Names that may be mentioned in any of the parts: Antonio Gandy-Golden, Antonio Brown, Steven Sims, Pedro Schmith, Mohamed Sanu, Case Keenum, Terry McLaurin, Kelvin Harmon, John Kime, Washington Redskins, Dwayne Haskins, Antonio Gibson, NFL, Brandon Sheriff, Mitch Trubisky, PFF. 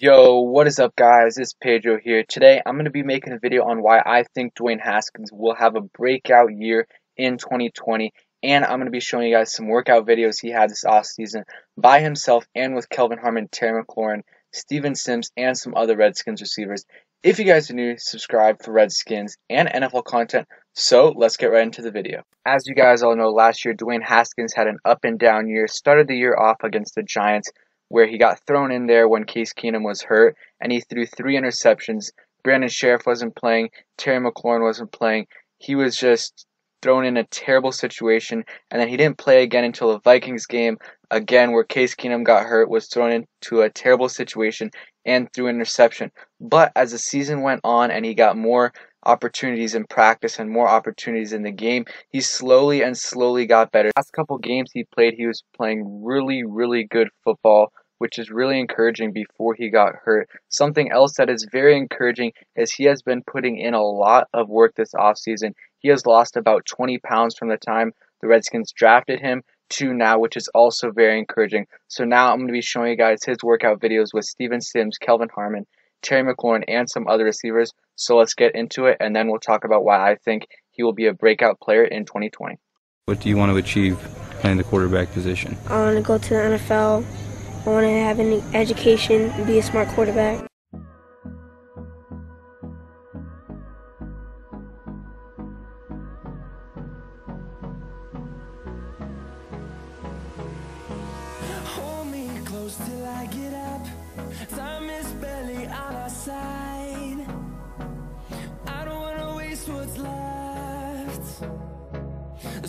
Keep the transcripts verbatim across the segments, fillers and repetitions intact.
Yo, what is up, guys? It's Pedro here. Today, I'm going to be making a video on why I think Dwayne Haskins will have a breakout year in twenty twenty, and I'm going to be showing you guys some workout videos he had this offseason by himself and with Kelvin Harmon, Terry McLaurin, Steven Sims, and some other Redskins receivers. If you guys are new, subscribe for Redskins and N F L content, so let's get right into the video. As you guys all know, last year, Dwayne Haskins had an up-and-down year, started the year off against the Giants, where he got thrown in there when Case Keenum was hurt, and he threw three interceptions. Brandon Sheriff wasn't playing. Terry McLaurin wasn't playing. He was just thrown in a terrible situation, and then he didn't play again until the Vikings game, again, where Case Keenum got hurt, was thrown into a terrible situation, and threw an interception. But as the season went on and he got more opportunities in practice and more opportunities in the game, he slowly and slowly got better. Last couple games he played, he was playing really, really good football, which is really encouraging before he got hurt. Something else that is very encouraging is he has been putting in a lot of work this offseason. He has lost about twenty pounds from the time the Redskins drafted him to now, which is also very encouraging. So now I'm going to be showing you guys his workout videos with Steven Sims, Kelvin Harmon, Terry McLaurin, and some other receivers. So let's get into it, and then we'll talk about why I think he will be a breakout player in twenty twenty. What do you want to achieve playing the quarterback position? I want to go to the N F L. I want to have an education and be a smart quarterback. Hold me close till I get up. Time is barely on our side. I don't want to waste what's left. The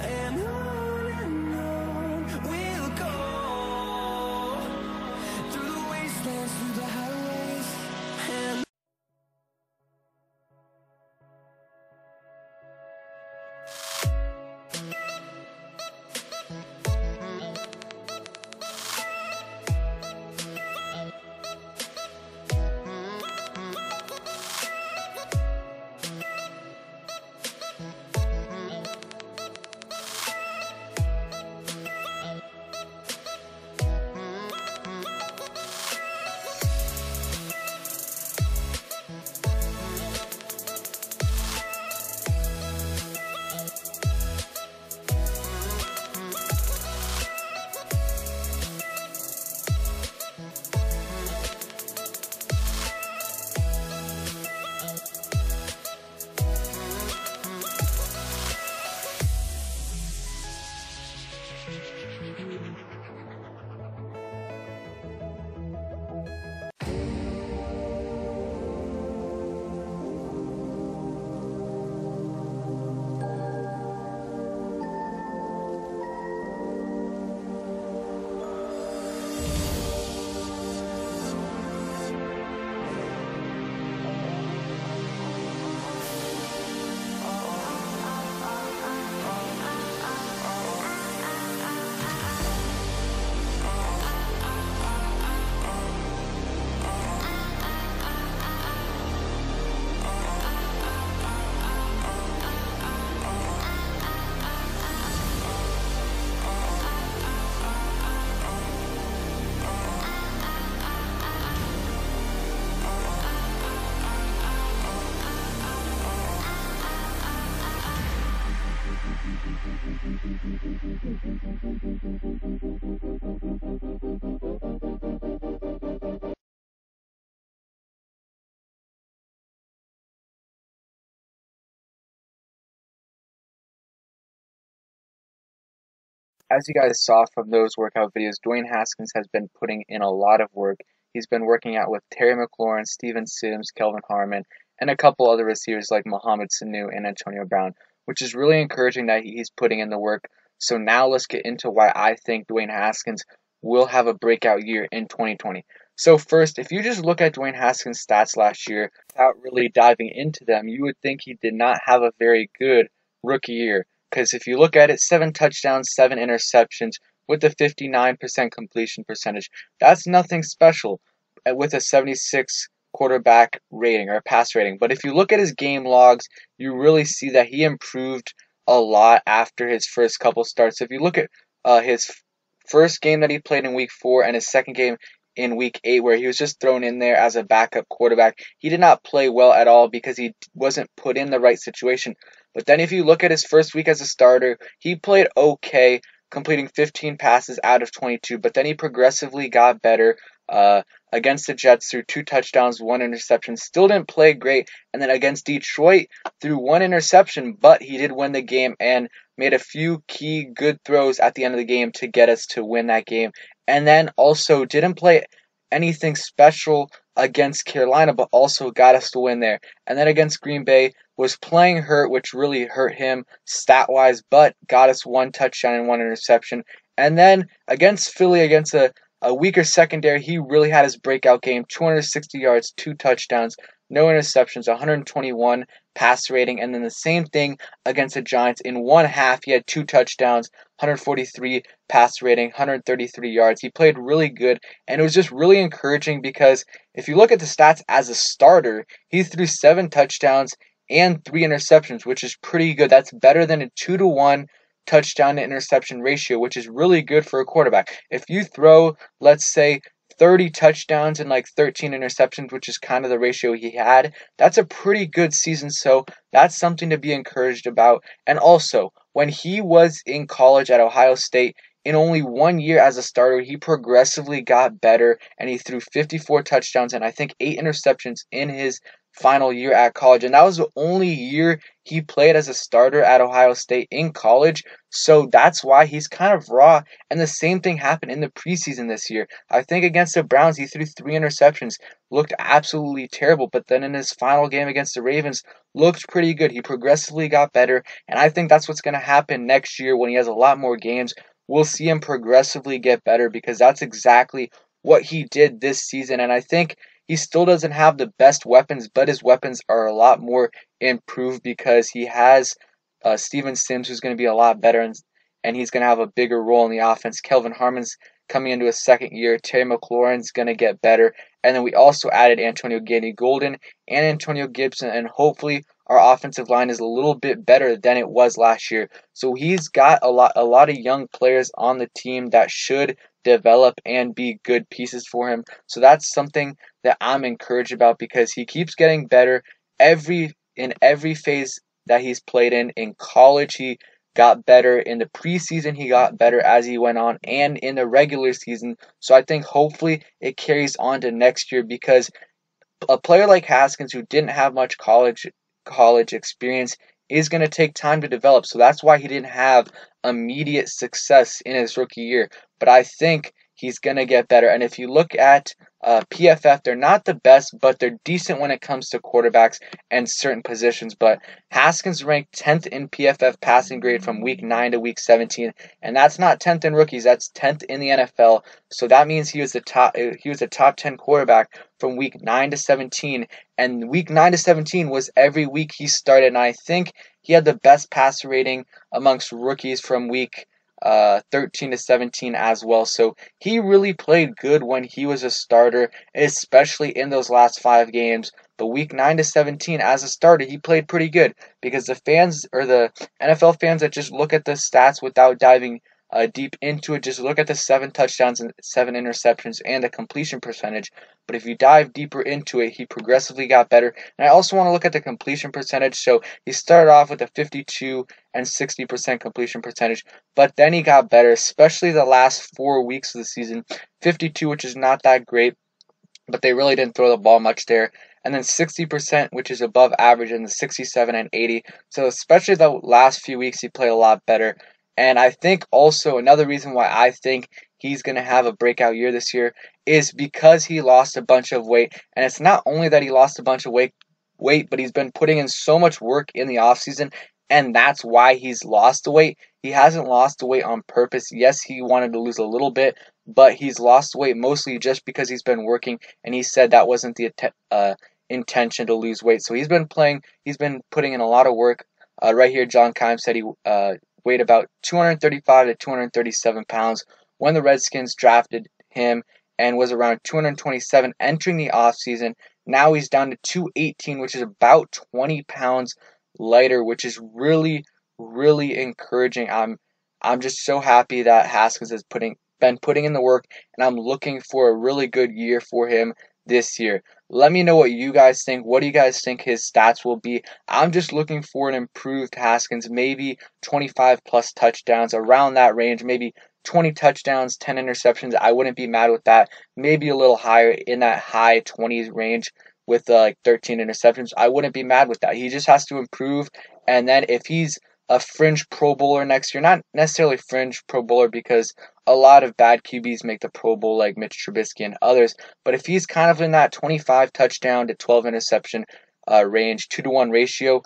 And on as you guys saw from those workout videos, Dwayne Haskins has been putting in a lot of work. He's been working out with Terry McLaurin, Steven Sims, Kelvin Harmon, and a couple other receivers like Mohamed Sanu and Antonio Brown, which is really encouraging that he's putting in the work. So now let's get into why I think Dwayne Haskins will have a breakout year in twenty twenty. So first, if you just look at Dwayne Haskins' stats last year, without really diving into them, you would think he did not have a very good rookie year. Because if you look at it, seven touchdowns, seven interceptions with a fifty-nine percent completion percentage. That's nothing special with a seventy-six quarterback rating or pass rating. But if you look at his game logs, you really see that he improved a lot after his first couple starts. If you look at uh, his first game that he played in week four and his second game in week eight, where he was just thrown in there as a backup quarterback, he did not play well at all because he wasn't put in the right situation. But then if you look at his first week as a starter, he played okay, completing fifteen passes out of twenty-two, but then he progressively got better uh, against the Jets through two touchdowns, one interception, still didn't play great, and then against Detroit through one interception, but he did win the game and made a few key good throws at the end of the game to get us to win that game, and then also didn't play anything special against Carolina, but also got us to win there. And then against Green Bay, was playing hurt, which really hurt him stat-wise, but got us one touchdown and one interception. And then against Philly, against a, a weaker secondary, he really had his breakout game, two hundred sixty yards, two touchdowns, no interceptions, one hundred twenty-one pass rating. And then the same thing against the Giants. In one half, he had two touchdowns, one hundred forty-three pass rating, one hundred thirty-three yards. He played really good, and it was just really encouraging because if you look at the stats as a starter, he threw seven touchdowns and three interceptions, which is pretty good. That's better than a two to one touchdown to interception ratio, which is really good for a quarterback. If you throw, let's say, thirty touchdowns and like thirteen interceptions, which is kind of the ratio he had, that's a pretty good season, so that's something to be encouraged about. And also, when he was in college at Ohio State, in only one year as a starter, he progressively got better, and he threw fifty-four touchdowns and I think eight interceptions in his final year at college, and that was the only year he played as a starter at Ohio State in college, so that's why he's kind of raw. And the same thing happened in the preseason this year. I think against the Browns, he threw three interceptions, looked absolutely terrible, but then in his final game against the Ravens, looked pretty good. He progressively got better, and I think that's what's going to happen next year when he has a lot more games. We'll see him progressively get better because that's exactly what he did this season, and I think he still doesn't have the best weapons, but his weapons are a lot more improved because he has uh, Steven Sims, who's going to be a lot better, and, and he's going to have a bigger role in the offense. Kelvin Harmon's coming into his second year. Terry McLaurin's going to get better. And then we also added Antonio Gandy-Golden and Antonio Gibson, and hopefully our offensive line is a little bit better than it was last year. So he's got a lot, a lot of young players on the team that should develop and be good pieces for him. So that's something that I'm encouraged about because he keeps getting better every in every phase that he's played in. In college, he got better. In the preseason, he got better as he went on, and in the regular season. So I think hopefully it carries on to next year because a player like Haskins, who didn't have much college college experience, is going to take time to develop. So that's why he didn't have immediate success in his rookie year. But I think he's going to get better. And if you look at uh, P F F, they're not the best, but they're decent when it comes to quarterbacks and certain positions. But Haskins ranked tenth in P F F passing grade from week nine to week seventeen. And that's not tenth in rookies. That's tenth in the N F L. So that means he was the top, he was a top ten quarterback from week nine to seventeen. And week nine to seventeen was every week he started. And I think he had the best pass rating amongst rookies from week Uh, thirteen to seventeen as well. So he really played good when he was a starter, especially in those last five games. But week nine to seventeen as a starter, he played pretty good because the fans or the N F L fans that just look at the stats without diving uh, deep into it, just look at the seven touchdowns and seven interceptions and the completion percentage. But if you dive deeper into it, he progressively got better. And I also want to look at the completion percentage. So he started off with a fifty-two and sixty percent completion percentage, but then he got better, especially the last four weeks of the season. fifty-two, which is not that great, but they really didn't throw the ball much there. And then sixty percent, which is above average, in the sixty-seven and eighty. So especially the last few weeks, he played a lot better. And I think also another reason why I think he's going to have a breakout year this year is because he lost a bunch of weight. And it's not only that he lost a bunch of weight, weight, but he's been putting in so much work in the offseason, and that's why he's lost the weight. He hasn't lost the weight on purpose. Yes, he wanted to lose a little bit, but he's lost weight mostly just because he's been working, and he said that wasn't the uh, intention to lose weight. So he's been playing, he's been putting in a lot of work Uh, right here, John Kime said he uh, weighed about two thirty-five to two thirty-seven pounds when the Redskins drafted him and was around two twenty-seven entering the offseason. Now he's down to two eighteen, which is about twenty pounds lighter, which is really, really encouraging. I'm I'm just so happy that Haskins has putting been putting in the work, and I'm looking for a really good year for him this year. Let me know what you guys think. What do you guys think his stats will be? I'm just looking for an improved Haskins, maybe twenty-five plus touchdowns, around that range, maybe twenty touchdowns, ten interceptions. I wouldn't be mad with that. Maybe a little higher, in that high twenties range with uh, like thirteen interceptions. I wouldn't be mad with that. He just has to improve, and then if he's a fringe Pro Bowler next year, not necessarily fringe Pro Bowler because a lot of bad Q Bs make the Pro Bowl like Mitch Trubisky and others, but if he's kind of in that twenty-five touchdown to twelve interception uh, range, two to one ratio,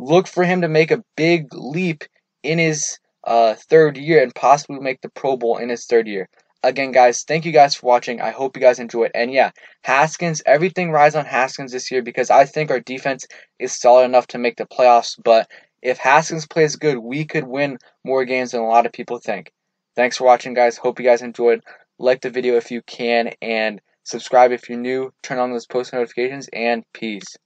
look for him to make a big leap in his uh, third year and possibly make the Pro Bowl in his third year. Again, guys, thank you guys for watching. I hope you guys enjoyed. And yeah, Haskins, everything rides on Haskins this year because I think our defense is solid enough to make the playoffs, but if Haskins plays good, we could win more games than a lot of people think. Thanks for watching, guys. Hope you guys enjoyed. Like the video if you can, and subscribe if you're new. Turn on those post notifications, and peace.